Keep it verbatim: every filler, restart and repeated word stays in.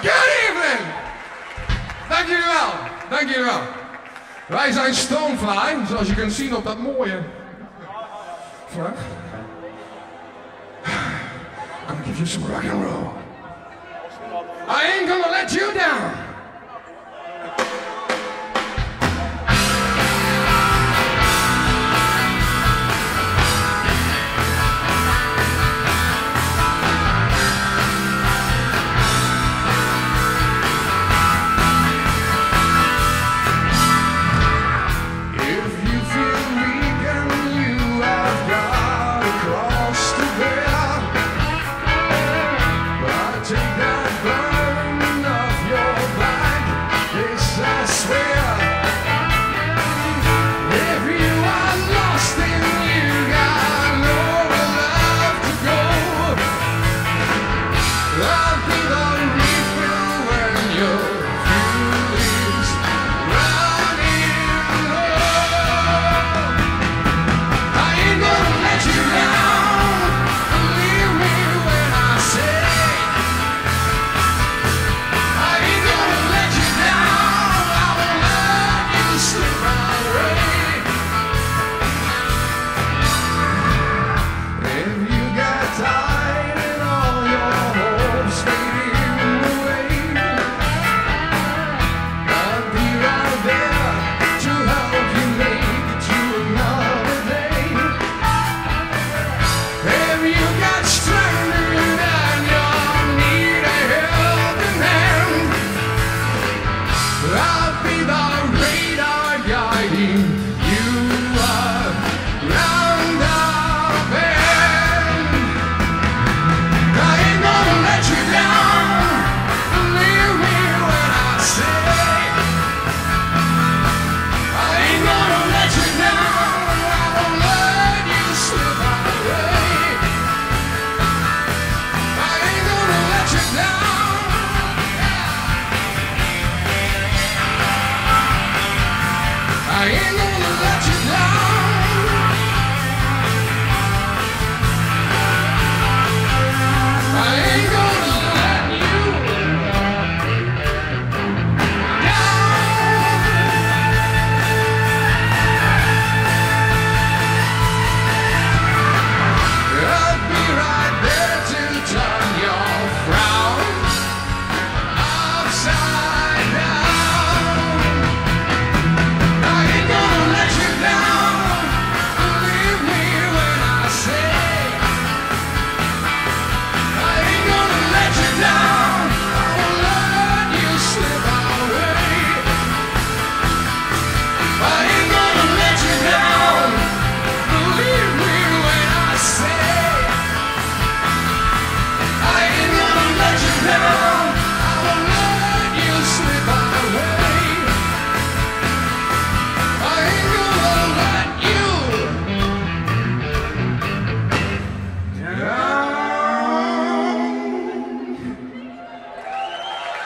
Good evening! Dankjewel, dankjewel. Wij zijn Stonefly, zoals je kunt zien op dat mooie... Frank? I'm gonna give you some rock and roll. I ain't gonna let you down.